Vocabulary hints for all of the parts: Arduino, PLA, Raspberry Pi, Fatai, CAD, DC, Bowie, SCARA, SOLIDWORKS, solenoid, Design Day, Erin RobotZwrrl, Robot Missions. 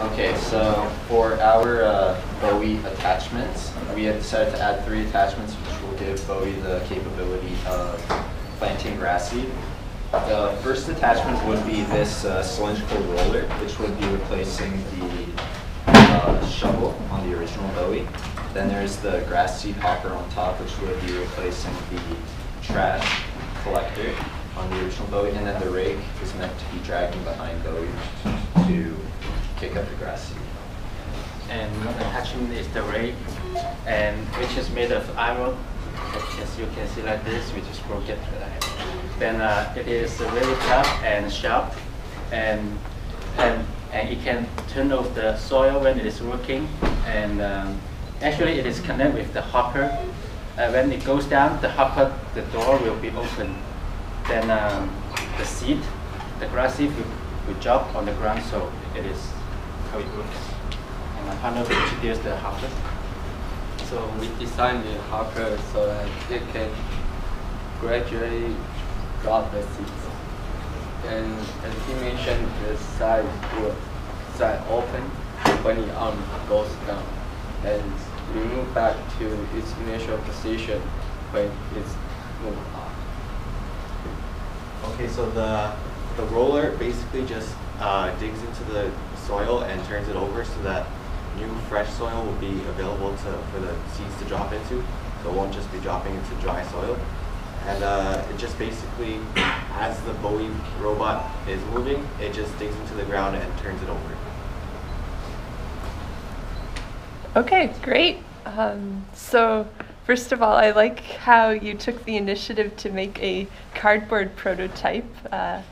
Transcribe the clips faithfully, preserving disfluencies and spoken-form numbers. Okay, so for our uh, Bowie attachments, we have decided to add three attachments which will give Bowie the capability of planting grass seed. The first attachment would be this uh, cylindrical roller, which would be replacing the uh, shovel on the original Bowie. Then there's the grass seed hopper on top, which would be replacing the trash collector on the original Bowie. And then the rake is meant to be dragging behind Bowie to kick up the grass seed. And another attachment is the rake, and which is made of iron, as you can see like this, which is broken. Then uh, it is really tough and sharp, and and and it can turn off the soil when it is working. And um, actually, it is connected with the hopper. Uh, when it goes down, the hopper, the door will be open. Then um, the seed, the grass seed will, will drop on the ground. So it is how it works. And my partner will introduce the hopper. So we designed the hopper so that it can gradually drop the seeds. And as he mentioned, the side will side open when the arm goes down and remove back to its initial position when it's moved up. Okay, so the the roller basically just uh, digs into the soil and turns it over so that new fresh soil will be available to for the seeds to drop into. So it won't just be dropping into dry soil. And uh, it just basically, as the Bowie robot is moving, it just digs into the ground and turns it over. Okay, great. Um, so first of all, I like how you took the initiative to make a cardboard prototype. Uh,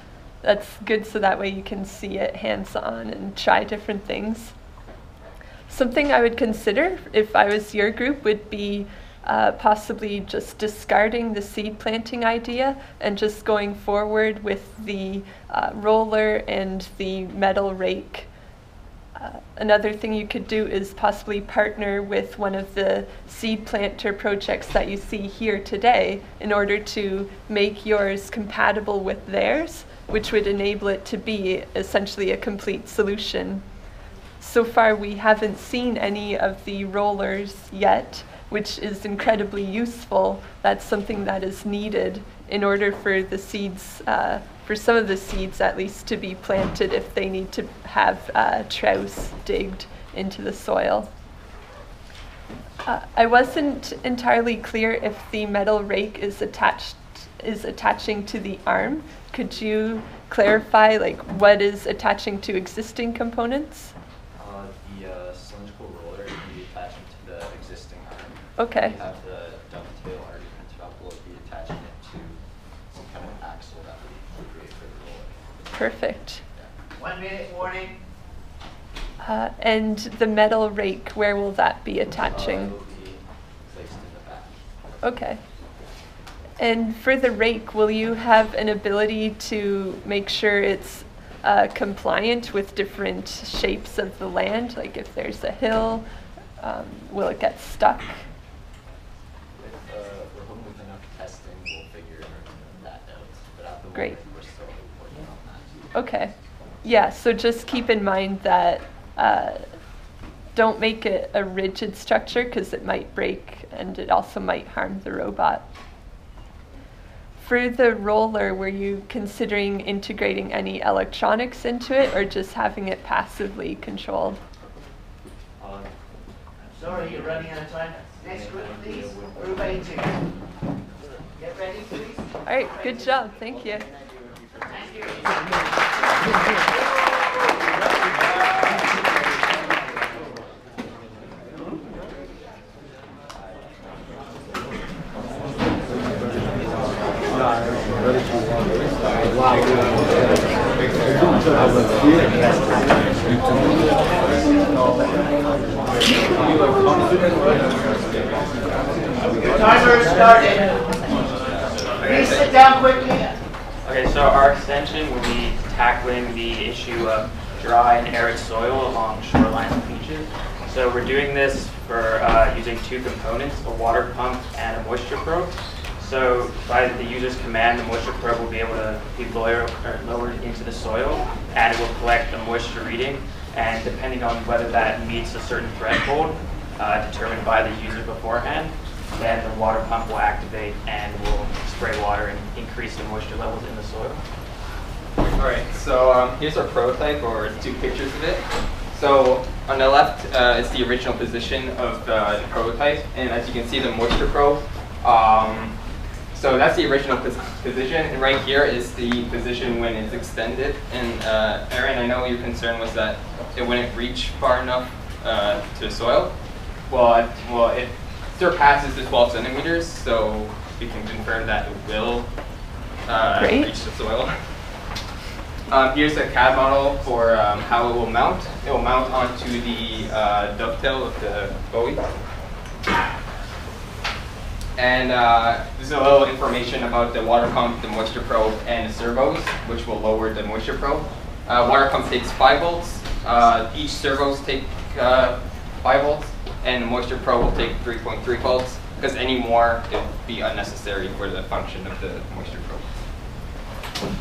that's good, so that way you can see it hands-on and try different things. Something I would consider if I was your group would be Uh, possibly just discarding the seed planting idea and just going forward with the uh, roller and the metal rake. Uh, another thing you could do is possibly partner with one of the seed planter projects that you see here today in order to make yours compatible with theirs, which would enable it to be essentially a complete solution. So far, we haven't seen any of the rollers yet, which is incredibly useful. That's something that is needed in order for the seeds, uh, for some of the seeds at least, to be planted if they need to have uh, troughs digged into the soil. Uh, I wasn't entirely clear if the metal rake is attached, is attaching to the arm. Could you clarify, like, what is attaching to existing components? Uh, the uh, cylindrical roller can be attached to the existing arm. Okay. You have the dovetail already printed up. We'll be attaching it to some kind of axle that we create for the roller. Perfect. Yeah. One minute warning. Uh, and the metal rake, where will that be attaching? Uh, it will be placed in the back. Okay. And for the rake, will you have an ability to make sure it's uh, compliant with different shapes of the land? Like if there's a hill, um, will it get stuck? If uh, we're hoping with enough testing, we'll figure that out. But at the Great. Moment, we're still working on that. Okay. Yeah, so just keep in mind that uh, don't make it a rigid structure because it might break and it also might harm the robot. For the roller, were you considering integrating any electronics into it or just having it passively controlled? Um, I'm sorry, you're running out of time. Next group, please. Group A two. Get ready, please. All right, good job. Thank you. Thank you. Your timer started. Please sit down quickly. Okay, so our extension will be tackling the issue of dry and arid soil along shorelines and beaches. So we're doing this for uh, using two components, a water pump and a moisture probe. So by the user's command, the moisture probe will be able to be lowered, or lowered into the soil, and it will collect a moisture reading. And depending on whether that meets a certain threshold uh, determined by the user beforehand, then the water pump will activate and will spray water and increase the moisture levels in the soil. All right, so um, here's our prototype, or two pictures of it. So on the left uh, is the original position of the, the prototype, and as you can see, the moisture probe. Um, so that's the original pos position, and right here is the position when it's extended. And uh, Aaron, I know your concern was that it wouldn't reach far enough uh, to the soil. Well, it, well, it surpasses the twelve centimeters, so we can confirm that it will uh, reach the soil. Um, here's a C A D model for um, how it will mount. It will mount onto the uh, dovetail of the Bowie. And uh, there's a little information about the water pump, the moisture probe, and the servos, which will lower the moisture probe. Uh, water pump takes five volts. Uh, each servos take uh, five volts, and the moisture probe will take three point three volts, because any more, it would be unnecessary for the function of the moisture probe.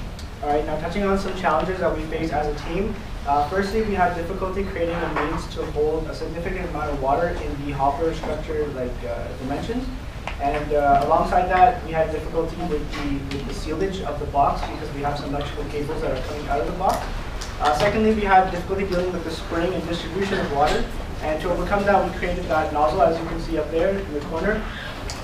All right, now touching on some challenges that we face as a team. Uh, firstly, we had difficulty creating a means to hold a significant amount of water in the hopper structure like uh, dimensions. And uh, alongside that, we had difficulty with the, with the sealage of the box because we have some electrical cables that are coming out of the box. Uh, secondly, we had difficulty dealing with the spraying and distribution of water. And to overcome that, we created that nozzle, as you can see up there in the corner,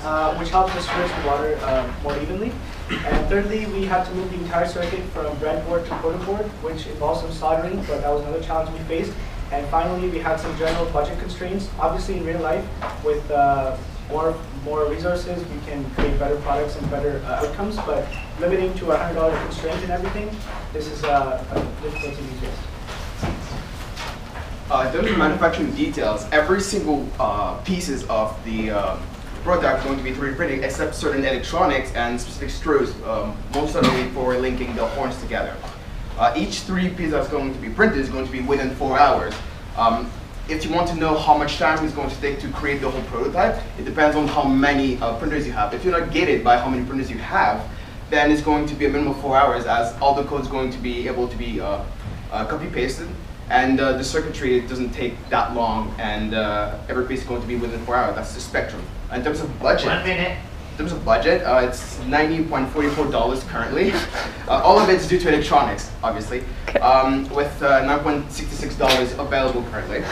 uh, which helps disperse the water uh, more evenly. And thirdly, we had to move the entire circuit from breadboard to protoboard, which involves some soldering, but that was another challenge we faced. And finally, we had some general budget constraints. Obviously, in real life, with uh, more, more resources, we can create better products and better uh, outcomes, but limiting to a one hundred dollar constraint and everything, this is uh, a difficulty we face. Uh, those are manufacturing details. Every single uh, pieces of the uh, product going to be three D printed, except certain electronics and specific screws, um, most certainly for linking the horns together. Uh, each three D piece that's going to be printed is going to be within four hours. Um, if you want to know how much time it's going to take to create the whole prototype, it depends on how many uh, printers you have. If you're not gated by how many printers you have, then it's going to be a minimum of four hours, as all the code is going to be able to be uh, uh, copy-pasted. And uh, the circuitry doesn't take that long, and uh, every piece is going to be within four hours. That's the spectrum. In terms of budget, One minute. in terms of budget, uh, it's ninety point four four dollars currently. Uh, all of it's due to electronics, obviously, um, with uh, nine point six six dollars available currently.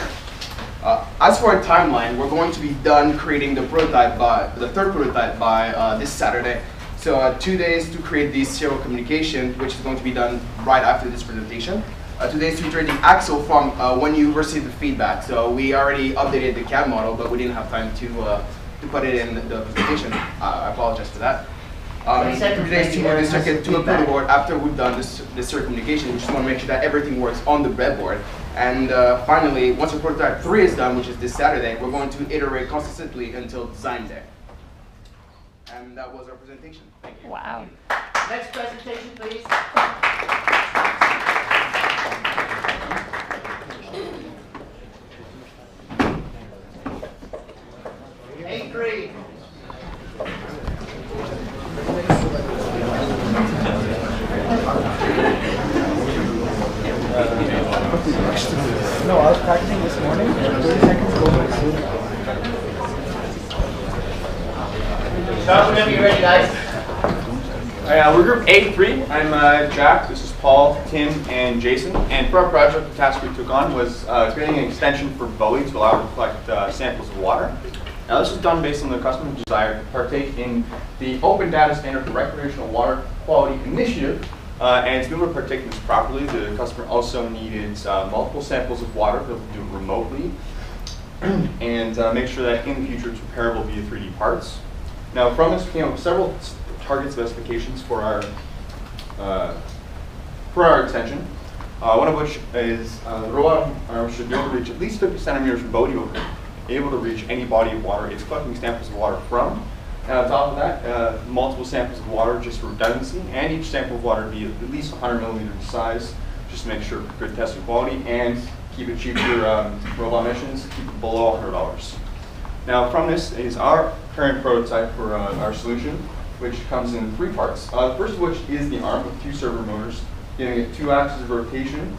Uh, as for our timeline, we're going to be done creating the prototype by the third prototype by uh, this Saturday. So uh, two days to create the serial communication, which is going to be done right after this presentation. Uh, today's featuring the axle from uh, when you receive the feedback. So we already updated the C A D model, but we didn't have time to uh, to put it in the presentation. Uh, I apologize for that. Um, today's two the circuit to a breadboard after we've done this the serial communication. We just want to make sure that everything works on the breadboard. And uh, finally, once the prototype three is done, which is this Saturday, we're going to iterate consistently until Design Day. And that was our presentation. Thank you. Wow. Next presentation, please. Three. No, I was practicing this morning. thirty seconds ago. So whenever you're ready, guys. All right, uh, we're group A three. I'm uh, Jack. This is Paul, Tim, and Jason. And for our project, the task we took on was uh, creating an extension for Bowie to allow it to collect uh, samples of water. Now this is done based on the customer's desire to partake in the Open Data Standard for Recreational Water Quality Initiative, uh, and to be able to partake in this properly, the customer also needed uh, multiple samples of water to be able to do it remotely, and uh, make sure that in the future it's repairable via three D parts. Now from this we came up with several target specifications for our, uh, for our extension, uh, one of which is uh, the robot arm should be able to reach at least fifty centimeters from body over. Able to reach any body of water it's collecting samples of water from. And on top of that, uh, multiple samples of water just for redundancy, and each sample of water be at least one hundred milliliters in size, just to make sure good testing quality and keep it cheap for um, robot missions, keep it below one hundred dollars. Now from this is our current prototype for uh, our solution, which comes in three parts. Uh, the first of which is the arm with two servo motors, giving it two axes of rotation.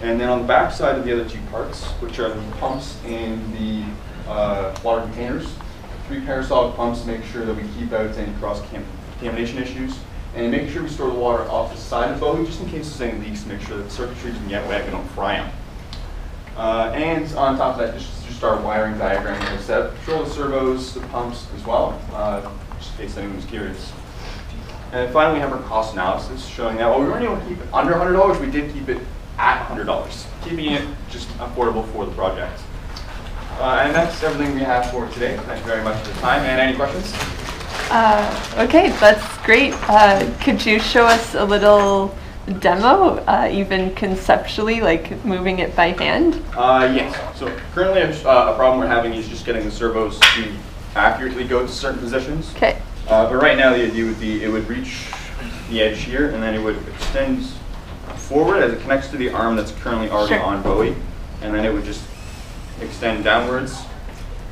And then on the back side of the other two parts, which are the pumps and the uh, water containers. Three parasolic pumps make sure that we keep out any cross-contamination issues, and make sure we store the water off the side of Bowie, just in case there's any leaks, make sure that the circuitry doesn't get wet, we don't fry them. Uh, and on top of that, just, just our wiring diagram here set up. Control the servos, the pumps as well, uh, just in case anyone's curious. And finally, we have our cost analysis showing that while we weren't able to keep it under one hundred dollars, we did keep it at one hundred dollars, keeping it just affordable for the project. Uh, and that's everything we have for today. Thank you very much for the time. And any questions? Uh, okay, that's great. Uh, could you show us a little demo, uh, even conceptually, like moving it by hand? Uh, yes. So currently uh, a problem we're having is just getting the servos to accurately go to certain positions. Okay. Uh, but right now the idea would be it would reach the edge here, and then it would extend forward as it connects to the arm that's currently already sure. on Bowie, and then it would just extend downwards,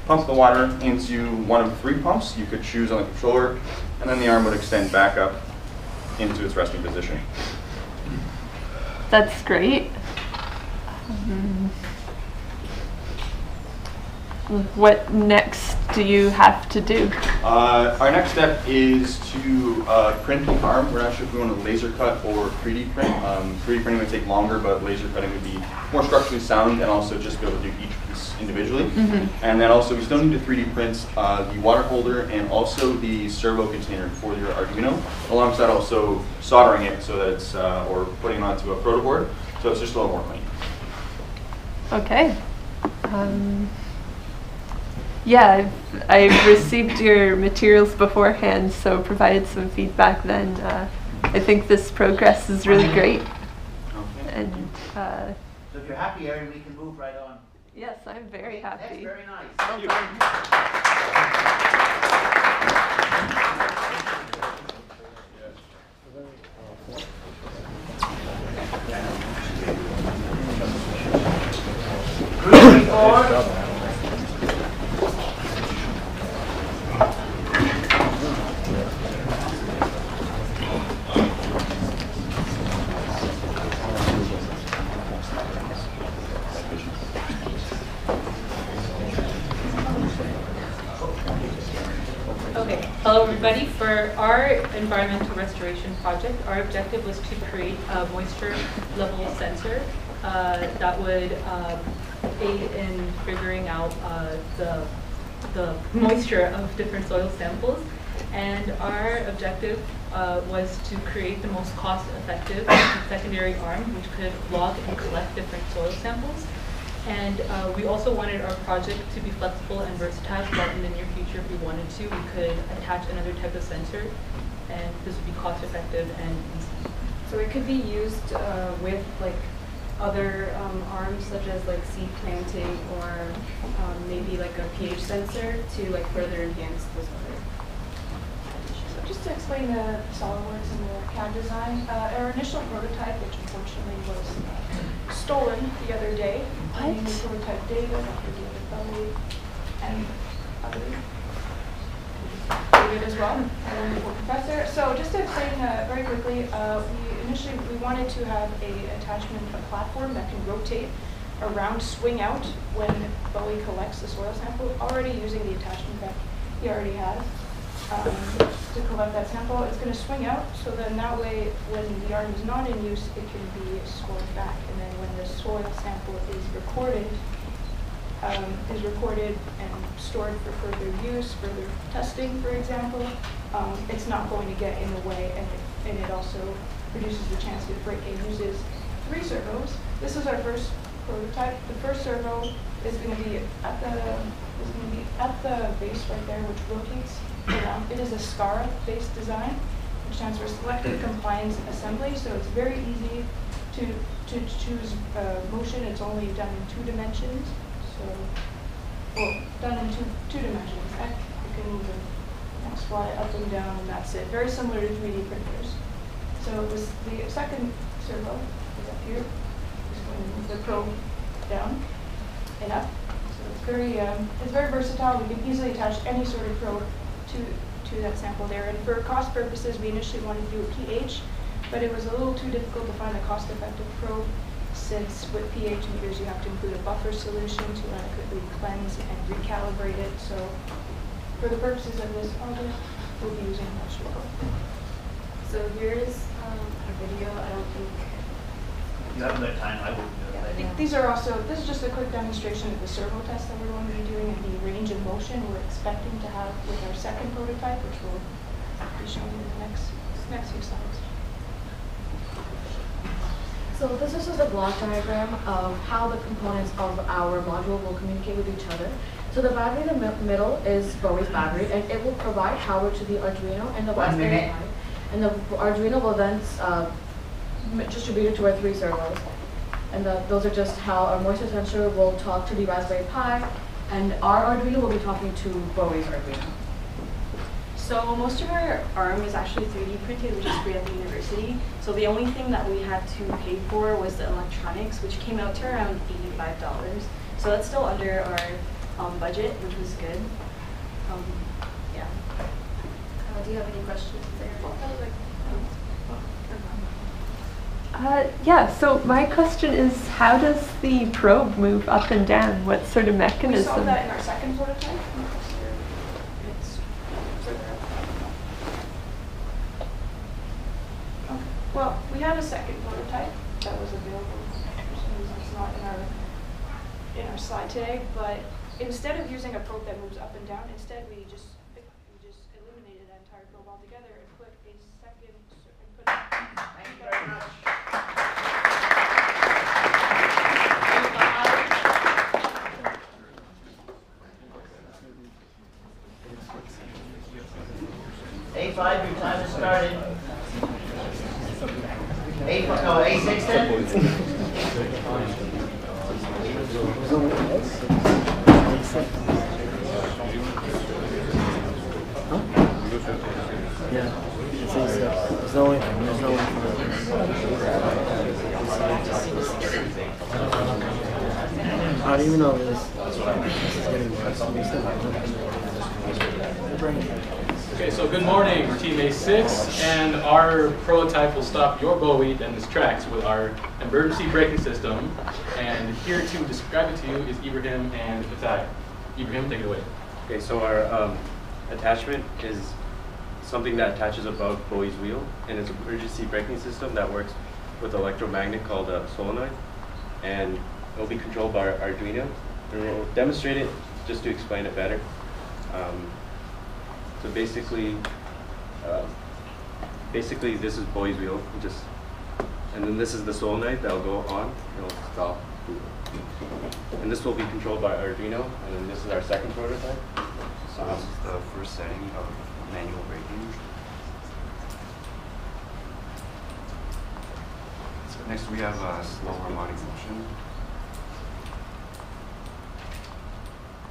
pump the water into one of three pumps you could choose on the controller, and then the arm would extend back up into its resting position. That's great. Um, what next do you have to do? Uh, our next step is to uh, print the arm. We're actually going to laser cut or three D print. Um, three D printing would take longer, but laser cutting would be more structurally sound and also just be able to do each piece individually. Mm-hmm. And then also we still need to three D print uh, the water holder and also the servo container for your Arduino, alongside also soldering it so that it's, uh, or putting it onto a protoboard, so it's just a little more clean. Okay. Um, Yeah, I've, I've received your materials beforehand, so provided some feedback then. Uh, I think this progress is really great. Okay. And, uh, so if you're happy, Erin, we can move right on. Yes, I'm very happy. That's very nice. Thank you. Group Hello everybody. For our environmental restoration project, our objective was to create a moisture level sensor uh, that would um, aid in figuring out uh, the, the moisture of different soil samples. And our objective uh, was to create the most cost-effective secondary arm which could log and collect different soil samples. And uh, we also wanted our project to be flexible and versatile, but in the near future, if we wanted to, we could attach another type of sensor, and this would be cost effective and easy. So it could be used uh, with like other um, arms, such as like seed planting, or um, maybe like a pH sensor to like further enhance those other. So just to explain the SOLIDWORKS and the C A D design, uh, our initial prototype, which unfortunately was stolen the other day. What? I mean, we were type David after David Bowie and others. David as well, a wonderful professor. So just to explain uh, very quickly, uh, we initially we wanted to have a attachment, a platform that can rotate around, swing out when Bowie collects the soil sample, already using the attachment that he already has. Um, to collect that sample, it's going to swing out, so then that way when the arm is not in use, it can be scored back, and then when the soil sample is recorded, um, is recorded and stored for further use, further testing, for example, um, it's not going to get in the way, and it, and it also reduces the chance that breaking uses three servos. This is our first prototype. The first servo is going to be at the is going to be at the base right there, which rotates around. It is a SCARA based design, which stands for Selective Compliance Assembly. So it's very easy to to choose uh, motion. It's only done in two dimensions. So, well, done in two two dimensions. You can move the fly up and down, and that's it. Very similar to three D printers. So it was the second servo is up here. The probe down and up. So it's very um, it's very versatile. We can easily attach any sort of probe to to to that sample there. And for cost purposes, we initially wanted to do a pH, but it was a little too difficult to find a cost-effective probe, since with pH meters you have to include a buffer solution to adequately cleanse and recalibrate it. So for the purposes of this project, we'll be using much lower. So here's um, a video. I don't think you have enough time. I wouldn't do it. Yeah, these are also, this is just a quick demonstration of the servo test that we're going to be doing and the range of motion we're expecting to have with our second prototype, which we'll be showing in the next, next few slides. So this is just a block diagram of how the components of our module will communicate with each other. So the battery in the middle is Bowie's battery, and it will provide power to the Arduino and the Raspberry Pi. And the Arduino will then uh, distribute it to our three servos. And the, those are just how our moisture sensor will talk to the Raspberry Pi, and our Arduino will be talking to Bowie's Arduino. So most of our A R M is actually three D printed, which is free at the university. So the only thing that we had to pay for was the electronics, which came out to around eighty-five dollars. So that's still under our um, budget, which was good. Um, yeah. Uh, do you have any questions there? Uh, yeah, so my question is, how does the probe move up and down? What sort of mechanism? We saw that in our second prototype. Well, we had a second prototype that was available. It's not in our in our slide today, but instead of using a probe that moves up and down, instead we just we just eliminated that entire probe altogether and put a second. And put Thank you very much. A five, your time has started. Eight, no, eight, six, ten? Yeah. There's no way. There's no way. I don't even know this. Okay, so good morning. We're team A six, and our prototype will stop your Bowie in its tracks with our emergency braking system. And here to describe it to you is Ibrahim and Fatai. Ibrahim, take it away. Okay, so our um, attachment is something that attaches above Bowie's wheel, and it's an emergency braking system that works with an electromagnet called a solenoid, and it will be controlled by our Arduino. And we'll demonstrate it just to explain it better. Um, So basically, uh, basically this is Bowie's wheel, just, and then this is the solenoid that will go on, it will stop. And this will be controlled by Arduino, and then this is our second prototype. So um, this is the first setting of manual braking. So next we have uh, slow harmonic motion.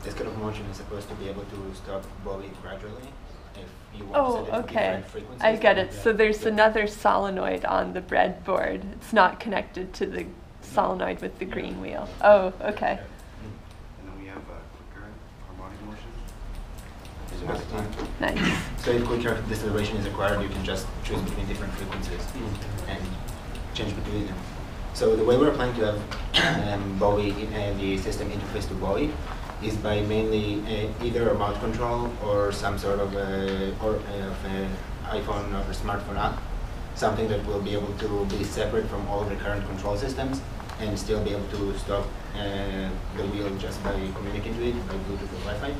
This kind of motion is supposed to be able to stop Bowie gradually if you want oh, to set it okay. different frequencies. I get it. Yeah. So there's yeah. another solenoid on the breadboard. It's not connected to the solenoid with the yeah. green wheel. Oh, okay. And then we have a quicker harmonic motion. There's another time. Nice. So if quicker deceleration is required, you can just choose between different frequencies mm. and change between them. So the way we're planning to have um, Bowie in, uh, the system interface to Bowie is by mainly uh, either a remote control or some sort of, a, or, uh, of an iPhone or a smartphone app, something that will be able to be separate from all the current control systems and still be able to stop uh, the wheel just by communicating to it by Bluetooth or Wi-Fi.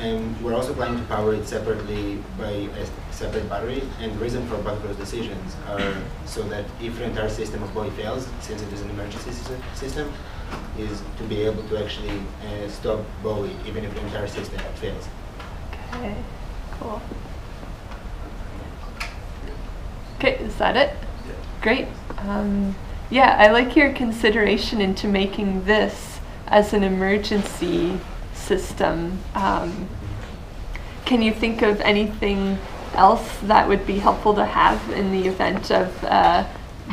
And we're also planning to power it separately by a separate battery, and the reason for both those decisions are so that if the entire system of Bowie fails, since it is an emergency system, is to be able to actually uh, stop Bowie even if the entire system fails. Okay, cool. Okay, is that it? Yeah. Great. Um, yeah, I like your consideration into making this as an emergency system. Um, can you think of anything else that would be helpful to have in the event of uh,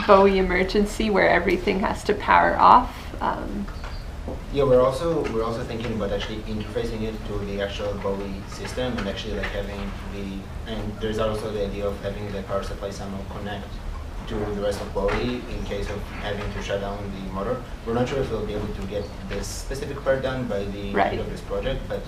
Bowie emergency where everything has to power off? Um, Yeah, we're also we're also thinking about actually interfacing it to the actual Bowie system, and actually like having the and there's also the idea of having the power supply somehow connect to the rest of Bowie in case of having to shut down the motor. We're not sure if we'll be able to get this specific part done by the right. end of this project, but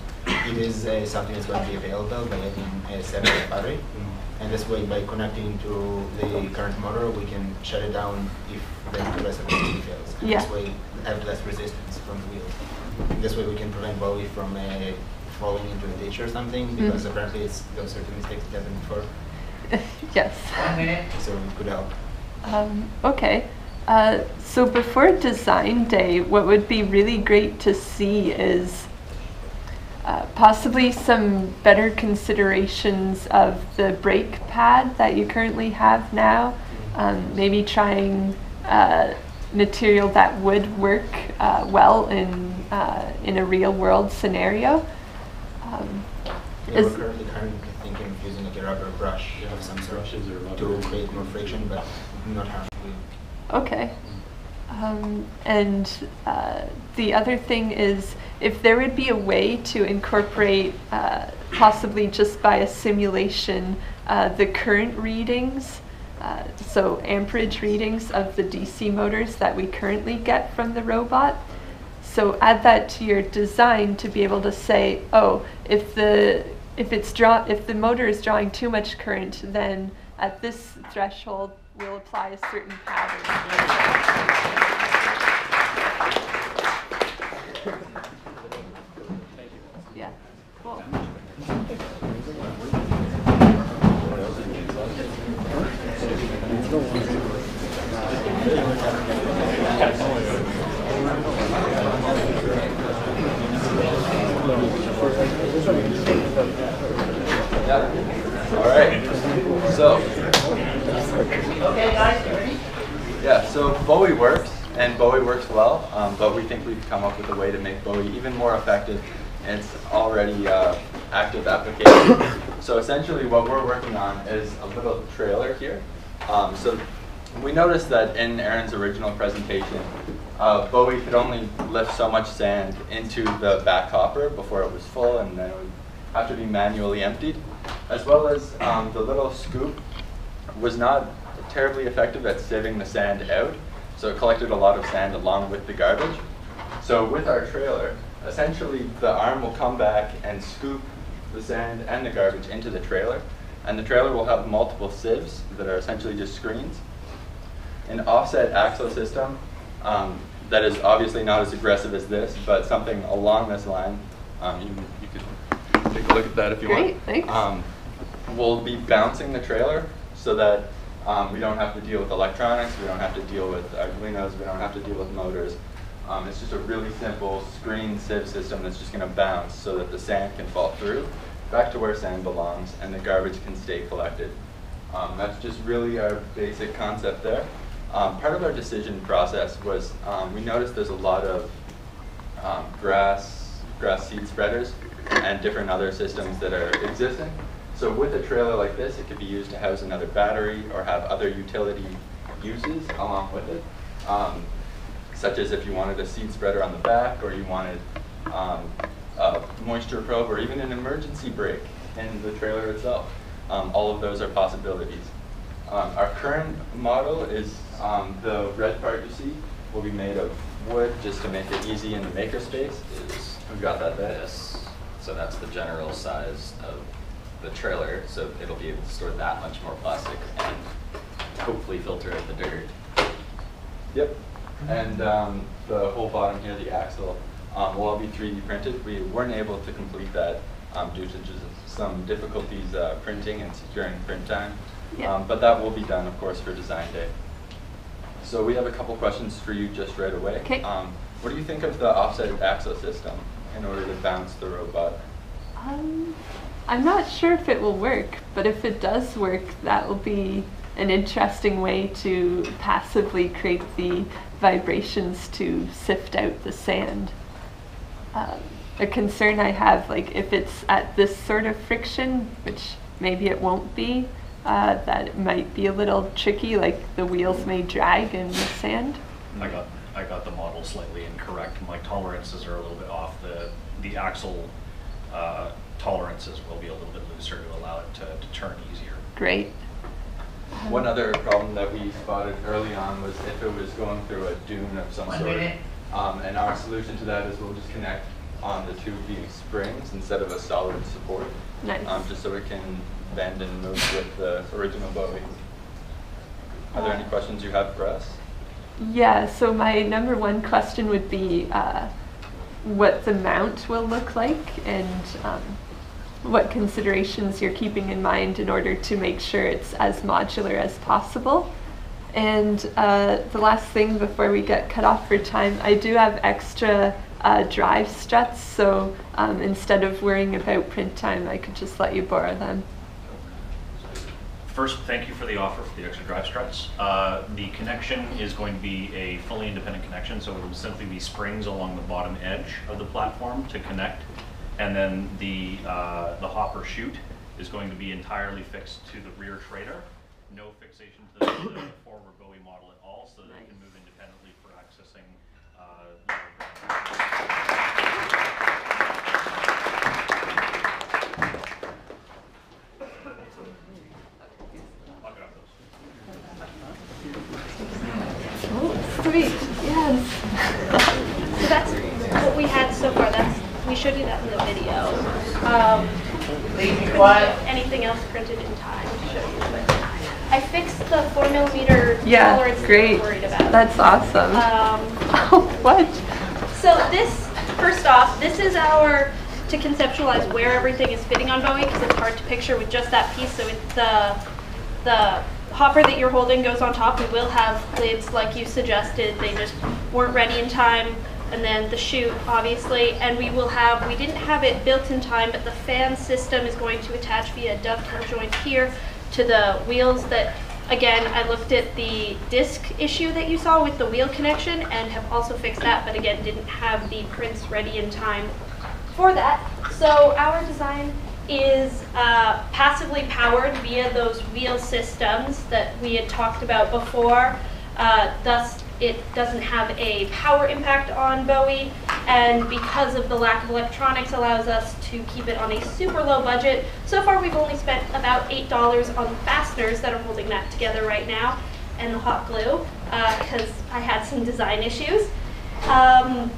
it is uh, something that's going to be available by adding a separate battery. Mm-hmm. And this way, by connecting to the current motor, we can shut it down if the rest of the battery fails. And yeah. this way, have less resistance from the wheels. This way, we can prevent Bowie from uh, falling into a ditch or something, because mm-hmm. apparently it's those certain mistakes that happened before. Yes. So it could help. Um, okay, uh, so before Design Day, what would be really great to see is uh, possibly some better considerations of the brake pad that you currently have now, um, maybe trying uh, material that would work uh, well in, uh, in a real world scenario. Um, yeah, is we're currently thinking of using like a rubber brush yeah. of some sort to create more friction, but not harmful. Okay. Um, and uh, the other thing is, if there would be a way to incorporate, uh, possibly just by a simulation, uh, the current readings, uh, so amperage readings of the D C motors that we currently get from the robot. So add that to your design to be able to say, oh, if the if it's draw if the motor is drawing too much current, then at this threshold, we'll apply a certain pattern. Yeah. Cool. All right. So. Okay, guys, you ready? Yeah, so Bowie works, and Bowie works well, um, but we think we've come up with a way to make Bowie even more effective, and it's already uh, active application. So essentially what we're working on is a little trailer here. Um, so we noticed that in Aaron's original presentation, uh, Bowie could only lift so much sand into the back hopper before it was full, and then it would have to be manually emptied, as well as um, the little scoop was not terribly effective at sieving the sand out, so it collected a lot of sand along with the garbage. So with our trailer, essentially the arm will come back and scoop the sand and the garbage into the trailer, and the trailer will have multiple sieves that are essentially just screens. An offset axle system um, that is obviously not as aggressive as this, but something along this line. Um, you, you could take a look at that if you Great, want. Thanks. Um, we'll be bouncing the trailer so that um, we don't have to deal with electronics, we don't have to deal with Arduinos, we don't have to deal with motors. Um, it's just a really simple screen sieve system that's just going to bounce so that the sand can fall through, back to where sand belongs, and the garbage can stay collected. Um, that's just really our basic concept there. Um, part of our decision process was um, we noticed there's a lot of um, grass, grass seed spreaders and different other systems that are existing. So with a trailer like this, it could be used to house another battery or have other utility uses along with it, um, such as if you wanted a seed spreader on the back, or you wanted um, a moisture probe, or even an emergency brake in the trailer itself. Um, all of those are possibilities. Um, our current model is um, the red part you see will be made of wood, just to make it easy in the makerspace. We've got that there. Yes. So that's the general size of the trailer, so it'll be able to store that much more plastic and hopefully filter out the dirt. Yep. And um, the whole bottom here, the axle, um, will all be three D printed. We weren't able to complete that um, due to just some difficulties uh, printing and securing print time. Yep. Um, but that will be done, of course, for Design Day. So we have a couple questions for you just right away. Okay. Um, what do you think of the offset axle system in order to bounce the robot? Um. I'm not sure if it will work, but if it does work, that will be an interesting way to passively create the vibrations to sift out the sand. Um, a concern I have, like if it's at this sort of friction, which maybe it won't be, uh, that it might be a little tricky, like the wheels may drag in the sand. I got, I got the model slightly incorrect. My tolerances are a little bit off. The, the axle uh, tolerances will be a little bit looser to allow it to, to turn easier. Great. One other problem that we spotted early on was if it was going through a dune of some One sort. Minute. Um, and our solution to that is we'll just connect on the two V springs instead of a solid support. Nice. Um, just so it can bend and move with the original Bowie. Are there any questions you have for us? Yeah, so my number one question would be uh, what the mount will look like and um, what considerations you're keeping in mind in order to make sure it's as modular as possible. And uh, the last thing before we get cut off for time, I do have extra uh, drive struts, so um, instead of worrying about print time, I could just let you borrow them. First, thank you for the offer for the extra drive struts. Uh, the connection is going to be a fully independent connection, so it will simply be springs along the bottom edge of the platform to connect, and then the, uh, the hopper chute is going to be entirely fixed to the rear trader. No fixation to the, the forward Bowie model at all, so that nice. It can move independently for accessing uh, the Sweet, yes. So that's what we had so far. That's we showed you that in the video. Um, couldn't anything else printed in time to show you, but I fixed the four millimeter yeah, tolerance great. That I'm worried about. That's awesome. Um, oh, what? So this, first off, this is our to conceptualize where everything is fitting on Bowie because it's hard to picture with just that piece. So it's the the hopper that you're holding goes on top. We will have lids like you suggested. They just weren't ready in time. And then the chute, obviously. And we will have, we didn't have it built in time, but the fan system is going to attach via dovetail joint here to the wheels that, again, I looked at the disc issue that you saw with the wheel connection and have also fixed that, but again, didn't have the prints ready in time for that. So our design is uh, passively powered via those wheel systems that we had talked about before. Uh, thus, it doesn't have a power impact on Bowie, and because of the lack of electronics, allows us to keep it on a super low budget. So far, we've only spent about eight dollars on the fasteners that are holding that together right now, and the hot glue, because uh, I had some design issues. Um,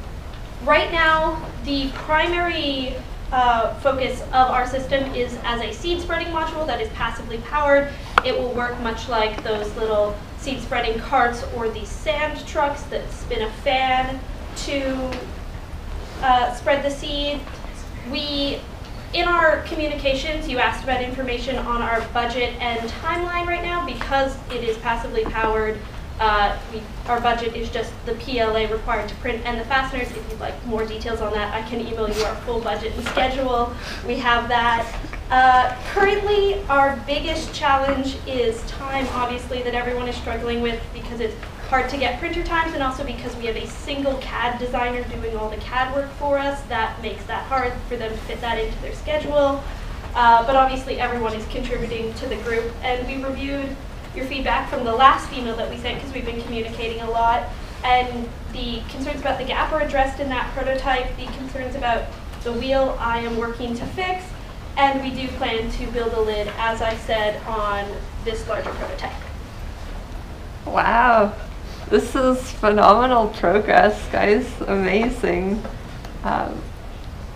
right now, the primary Uh, focus of our system is as a seed spreading module that is passively powered. It will work much like those little seed spreading carts or the sand trucks that spin a fan to uh, spread the seed. We, in our communications, you asked about information on our budget and timeline right now because it is passively powered. Uh, we, our budget is just the P L A required to print and the fasteners. If you'd like more details on that, I can email you our full budget and schedule. We have that. Uh, currently, our biggest challenge is time, obviously, that everyone is struggling with because it's hard to get printer times and also because we have a single C A D designer doing all the C A D work for us. That makes that hard for them to fit that into their schedule. Uh, but obviously, everyone is contributing to the group, and we reviewed your feedback from the last email that we sent because we've been communicating a lot, and the concerns about the gap are addressed in that prototype, the concerns about the wheel I am working to fix, and we do plan to build a lid, as I said, on this larger prototype. Wow, this is phenomenal progress, guys, amazing. Um,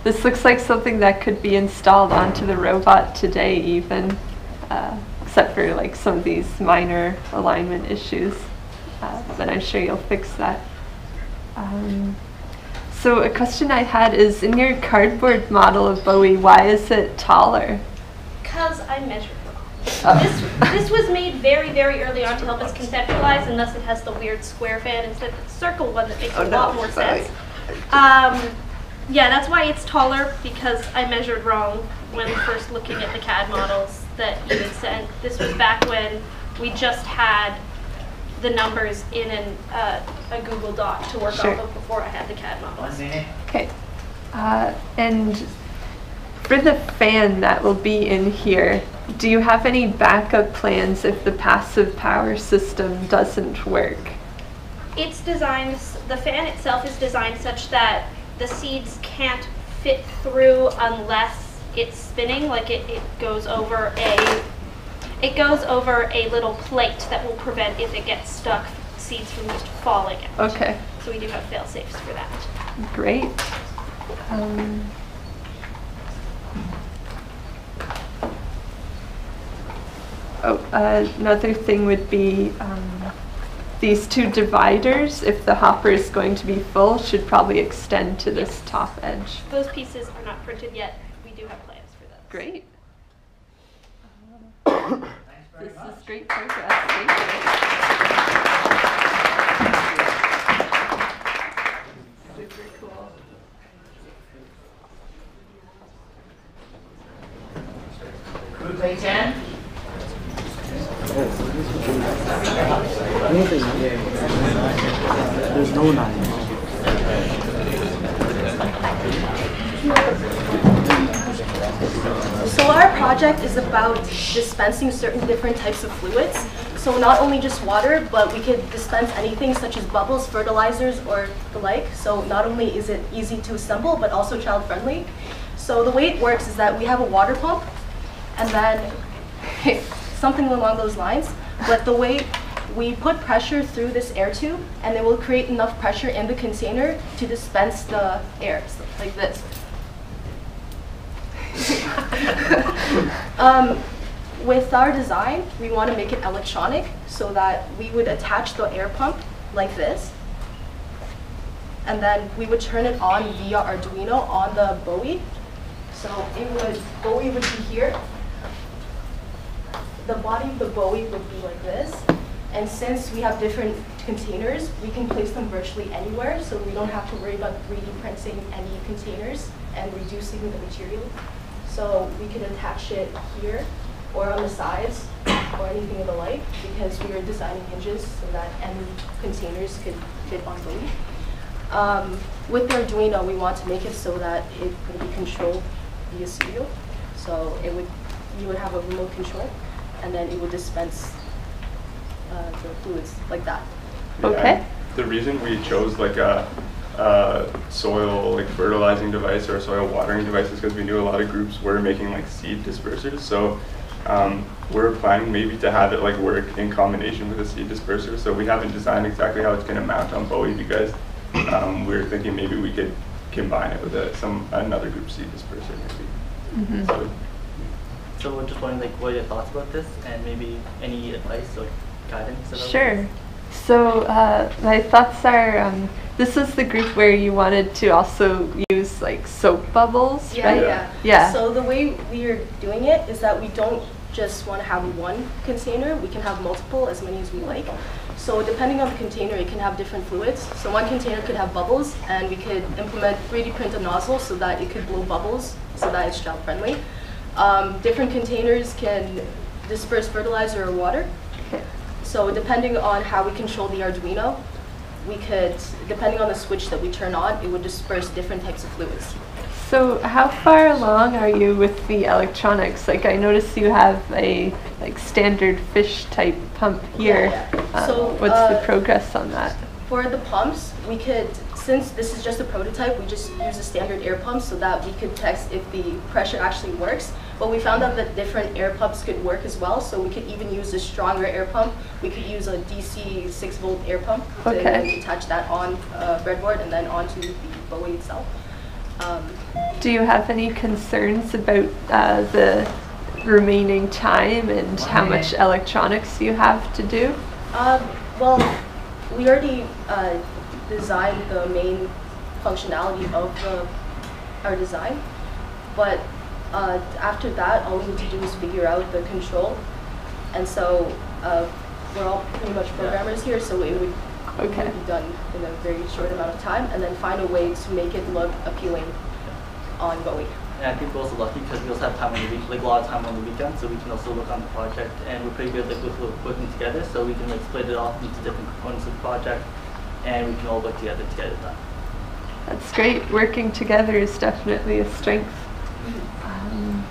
this looks like something that could be installed onto the robot today even. Uh, except for like some of these minor alignment issues, uh, but I'm sure you'll fix that. Um, so a question I had is, in your cardboard model of Bowie, why is it taller? Because I measured wrong. Oh. This, this was made very, very early on to help us conceptualize, and thus it has the weird square fan instead of the circle one that makes oh, a no, lot more sorry. sense. Um, yeah, that's why it's taller, because I measured wrong when first looking at the C A D models that you had sent. This was back when we just had the numbers in an, uh, a Google Doc to work sure. off of before I had the C A D models. Okay. Uh, and for the fan that will be in here, do you have any backup plans if the passive power system doesn't work? it's designed, the fan itself is designed such that the seeds can't fit through unless it's spinning, like it, it goes over a it goes over a little plate that will prevent, if it gets stuck, seeds from just falling out. Okay. So we do have fail safes for that. Great. Um, oh, uh, another thing would be um, these two dividers, if the hopper is going to be full, should probably extend to this top edge. Those pieces are not printed yet. We do have plans for those. Great. Thanks very this much. Is great progress. Thank you. Super cool. Group A ten. There's no nine. So our project is about dispensing certain different types of fluids. So not only just water, but we could dispense anything such as bubbles, fertilizers, or the like. So not only is it easy to assemble, but also child-friendly. So the way it works is that we have a water pump, and then something along those lines. But the way we put pressure through this air tube, and it will create enough pressure in the container to dispense the air, so like this. um, with our design, we want to make it electronic, so that we would attach the air pump like this, and then we would turn it on via Arduino on the Bowie. So it would, Bowie would be here. The body of the Bowie would be like this. And since we have different containers, we can place them virtually anywhere, so we don't have to worry about three D printing any containers and reducing the material. So we can attach it here, or on the sides, or anything of the like, because we were designing hinges so that any containers could fit on board. Um, with the Arduino, we want to make it so that it could be controlled via serial. So it would, you would have a remote control, and then it would dispense Uh, the fluids like that. Yeah, okay. The reason we chose like a, a soil like fertilizing device or a soil watering device is because we knew a lot of groups were making like seed dispersers. So um, we're planning maybe to have it like work in combination with a seed disperser. So we haven't designed exactly how it's going to mount on Bowie, because um, we're thinking maybe we could combine it with a, some another group seed disperser maybe. Mm-hmm. So, yeah. So we're just wondering like what are your thoughts about this, and maybe any advice or guidance? Sure. So uh, my thoughts are, um, this is the group where you wanted to also use like soap bubbles, yeah, right? Yeah. yeah. So the way we are doing it is that we don't just want to have one container. We can have multiple, as many as we like. So depending on the container, it can have different fluids. So one container could have bubbles, and we could implement three D print a nozzle so that it could blow bubbles, so that it's child friendly. Um, different containers can disperse fertilizer or water. Okay. So depending on how we control the Arduino, we could, depending on the switch that we turn on, it would disperse different types of fluids. So how far along are you with the electronics? Like I noticed you have a like standard fish type pump here. Yeah, yeah. Um, so what's uh, the progress on that? For the pumps, we could, since this is just a prototype, we just use a standard air pump so that we could test if the pressure actually works. But we found out that different air pumps could work as well, so we could even use a stronger air pump. We could use a D C six volt air pump okay. to and attach that on uh, breadboard and then onto the Bowie itself. Um, Do you have any concerns about uh, the remaining time and Why? how much electronics you have to do? Um, well. We already uh, designed the main functionality of the, our design, but uh, after that, all we need to do is figure out the control. And so uh, we're all pretty much programmers here, so it would, okay. it would be done in a very short amount of time, and then find a way to make it look appealing on Bowie. And I think we're also lucky because we also have time on the week, like a lot of time on the weekend, so we can also work on the project. And we're pretty good like with working together, so we can like split it off into different components of the project, and we can all work together to get it done. That's great. Working together is definitely a strength. Um,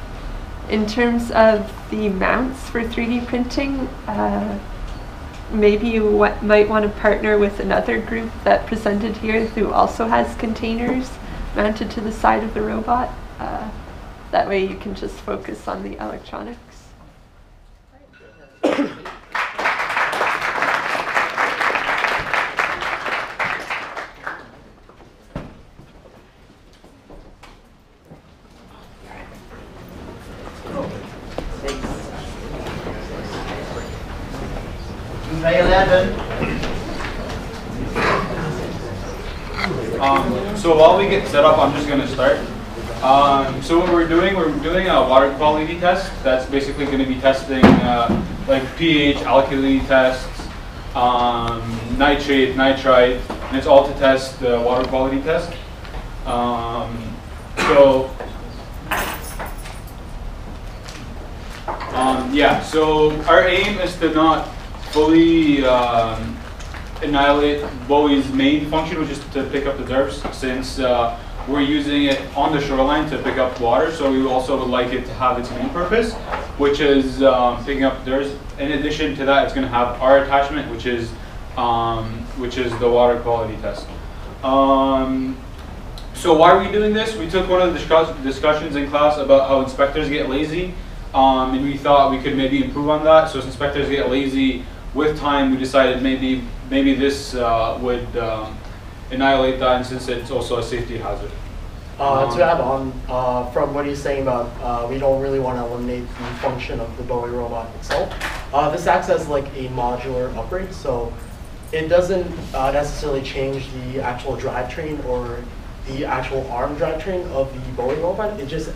in terms of the mounts for three D printing, uh, maybe you w might want to partner with another group that presented here who also has containers mounted to the side of the robot. Uh, that way you can just focus on the electronics. Um, so while we get set up, I'm just going to start. Um, so what we're doing, we're doing a water quality test. That's basically going to be testing uh, like pH, alkalinity tests, um, nitrate, nitrite, and it's all to test the water quality test. Um, so um, yeah, so our aim is to not fully um, annihilate Bowie's main function, which is to pick up the derfs, since uh, we're using it on the shoreline to pick up water. So we also would like it to have its main purpose, which is um, picking up derfs. In addition to that, it's going to have our attachment, which is um, which is the water quality test. Um, so why are we doing this? We took one of the discuss discussions in class about how inspectors get lazy, um, and we thought we could maybe improve on that. So as inspectors get lazy, with time, we decided maybe maybe this uh, would um, annihilate that, and since it's also a safety hazard. Uh, um, to add on uh, from what he's saying about uh, we don't really want to eliminate the function of the Bowie robot itself, uh, this acts as like a modular upgrade, so it doesn't uh, necessarily change the actual drivetrain or the actual arm drivetrain of the Bowie robot. It just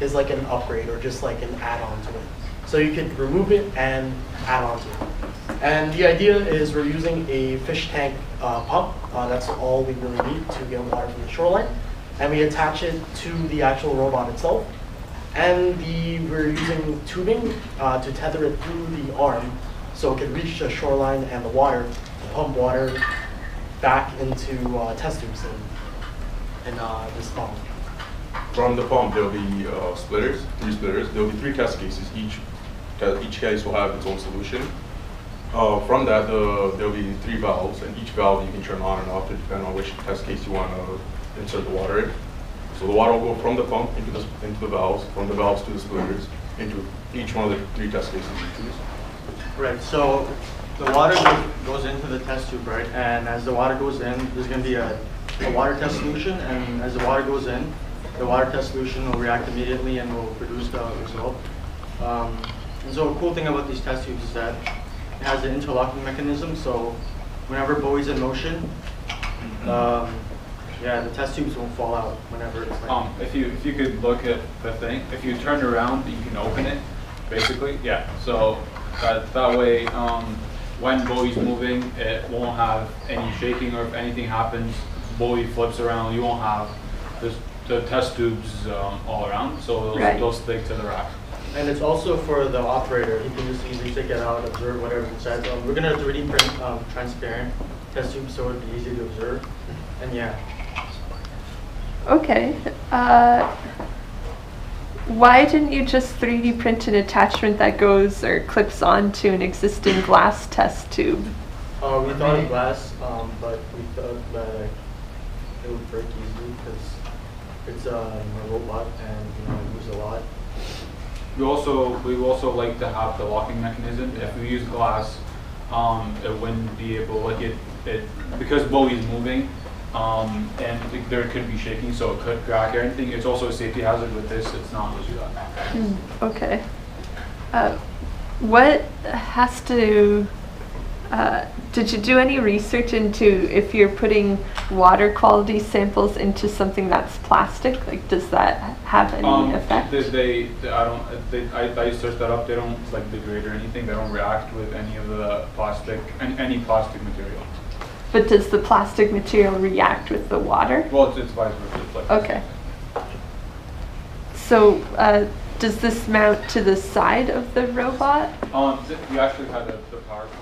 is like an upgrade or just like an add-on to it. So you could remove it and add on to it. And the idea is we're using a fish tank uh, pump. Uh, that's all we really need to get water from the shoreline. And we attach it to the actual robot itself. And the, we're using tubing uh, to tether it through the arm so it can reach the shoreline and the water, pump water back into uh, test tubes in, in uh, this pump. From the pump, there'll be uh, splitters, three splitters. There'll be three test cases. Each, each case will have its own solution. Uh, from that, uh, there'll be three valves, and each valve you can turn on and off to depend on which test case you want to insert the water in. So the water will go from the pump into the, into the valves, from the valves to the splitters, into each one of the three test cases you choose. Right, so the water goes into the test tube, right? And as the water goes in, there's going to be a, a water test solution, and as the water goes in, the water test solution will react immediately and will produce the result. Um, and so a cool thing about these test tubes is that it has an interlocking mechanism, so whenever Bowie's in motion, um, yeah, the test tubes won't fall out whenever it's like. Um, if you if you could look at the thing, if you turn around, you can open it, basically. Yeah. So that that way, um, when Bowie's moving, it won't have any shaking, or if anything happens, Bowie flips around, you won't have this, the test tubes um, all around, so they'll, they'll stick to the rack. And it's also for the operator. He can just easily take it out, observe whatever's inside. Um, we're gonna three D print um, transparent test tubes so it'd be easy to observe. And yeah. Okay. Uh, why didn't you just three D print an attachment that goes or clips onto an existing glass test tube? Uh, we thought of glass, um, but we thought that it would break easily because it's uh, a robot and you know, it moves a lot. We also we also like to have the locking mechanism. If we use glass, um, it wouldn't be able like it it because Bowie's moving, um, and there could be shaking, so it could crack or anything. It's also a safety hazard with this. It's not really that. Mm, okay. Uh, what has to? Uh, did you do any research into if you're putting water quality samples into something that's plastic? Like, does that have any um, effect? They, they, they, I don't. They, I, I searched that up. They don't like degrade or anything. They don't react with any of the plastic and any plastic material. But does the plastic material react with the water? Well, it's, it's vice versa. It's like okay. So, uh, does this mount to the side of the robot? Um, th you actually had a, the PowerPoint.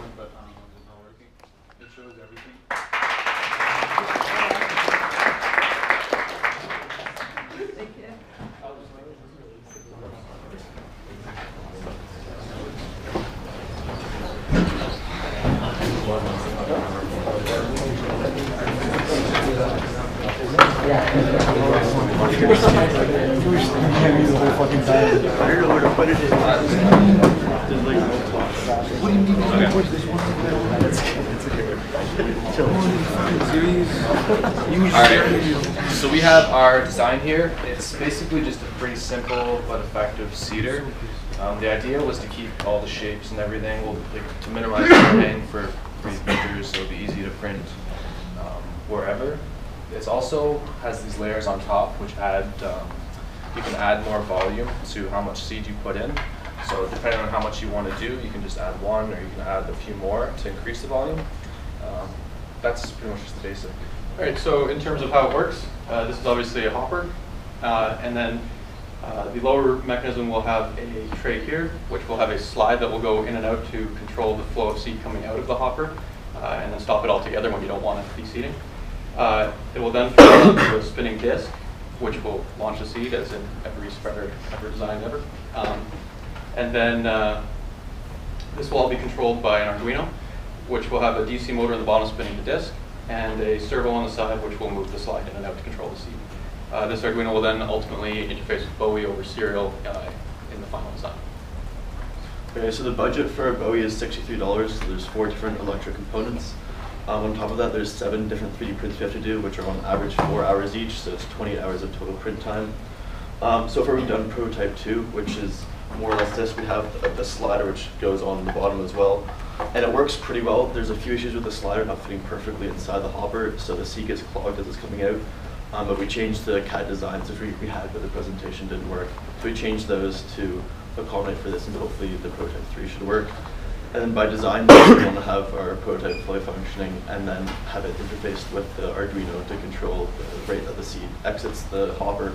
Alright, so we have our design here. It's basically just a pretty simple but effective cedar. Um, the idea was to keep all the shapes and everything, well, like, to minimize printing for free printers, so it'll be easy to print um, wherever. It also has these layers on top which add, um, you can add more volume to how much seed you put in. So depending on how much you want to do, you can just add one or you can add a few more to increase the volume. Um, that's pretty much just the basic. All right, so in terms of how it works, uh, this is obviously a hopper. Uh, and then uh, the lower mechanism will have a tray here, which will have a slide that will go in and out to control the flow of seed coming out of the hopper, uh, and then stop it all together when you don't want it de-seeding. Uh, it will then turn into a spinning disc, which will launch a seed, as in every spreader ever designed ever. Um, and then uh, this will all be controlled by an Arduino, which will have a D C motor in the bottom spinning the disc, and a servo on the side, which will move the slide in and out to control the seed. Uh, this Arduino will then ultimately interface with Bowie over serial uh, in the final design. Okay, so the budget for Bowie is sixty-three dollars, so there's four different electric components. Um, on top of that, there's seven different three D prints you have to do, which are on average four hours each, so it's twenty-eight hours of total print time. Um, so far we've done prototype two, which is more or less this. We have the, the slider, which goes on the bottom as well. And it works pretty well. There's a few issues with the slider not fitting perfectly inside the hopper, so the seed gets clogged as it's coming out. Um, but we changed the C A D designs, which we, we had, but the presentation didn't work. So we changed those to accommodate for this, and hopefully the prototype three should work. And then by design, we want to have our prototype fully functioning and then have it interfaced with the Arduino to control the rate that the seed exits the hopper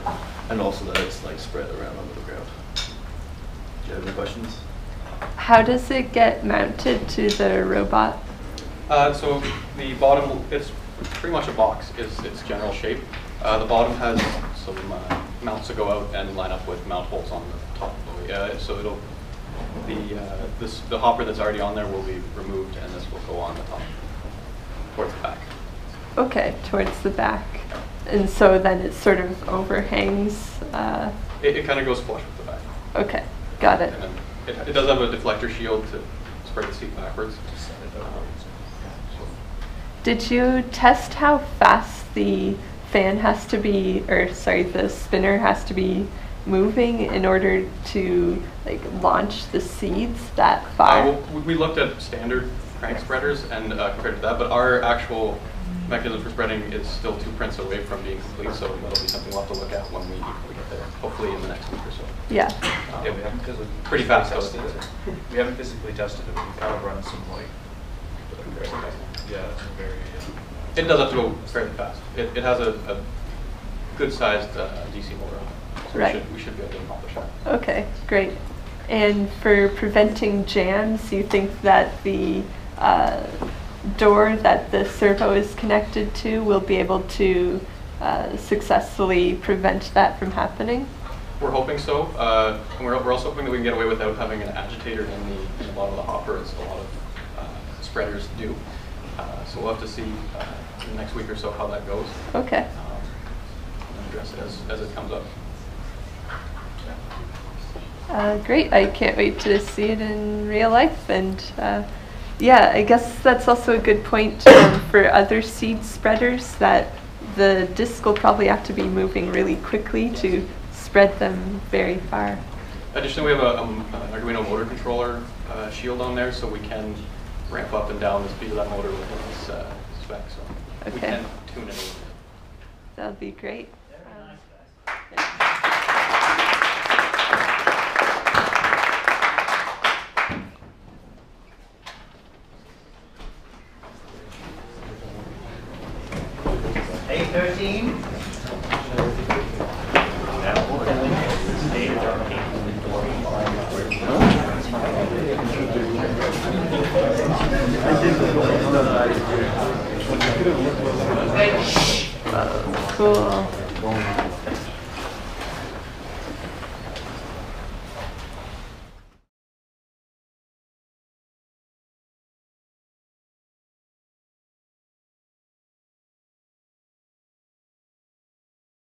and also that it's like spread around on the ground. Do you have any questions? How does it get mounted to the robot? Uh, so the bottom, it's pretty much a box, is its general shape. Uh, the bottom has some uh, mounts that go out and line up with mount holes on the top of the uh, so it'll. The, uh, this, the hopper that's already on there will be removed, and this will go on the top, towards the back. Okay, towards the back. And so then it sort of overhangs? Uh, it it kind of goes flush with the back. Okay, got it. And then it, it does have a deflector shield to spread the seat backwards. Did you test how fast the fan has to be, or sorry, the spinner has to be moving in order to like launch the seeds that far? Uh, well, we looked at standard crank spreaders and uh, compared to that, but our actual mechanism for spreading is still two prints away from being complete, so that'll be something we'll have to look at when we, we get there, hopefully in the next week or so. Yeah. Um, yeah, we haven't physically pretty fast tested it. We haven't physically tested it, but we've kind of run some like, yeah, very, yeah. It does have to go fairly fast. It, it has a, a good-sized uh, D C motor on it. So right. We should, we should be able to accomplish that. Okay, great. And for preventing jams, you think that the uh, door that the servo is connected to will be able to uh, successfully prevent that from happening? We're hoping so. Uh, and we're, we're also hoping that we can get away without having an agitator in the, in a lot of the hoppers, a lot of uh, spreaders do. Uh, so we'll have to see uh, in the next week or so how that goes. Okay. Um, and address it as, as it comes up. Uh, great, I can't wait to see it in real life, and uh, yeah, I guess that's also a good point um, for other seed spreaders, that the disc will probably have to be moving really quickly to spread them very far. Additionally, we have a, um, an Arduino motor controller uh, shield on there, so we can ramp up and down the speed of that motor within this uh, spec, so okay. We can tune it a little bit. That would be great. eight thirteen. Cool.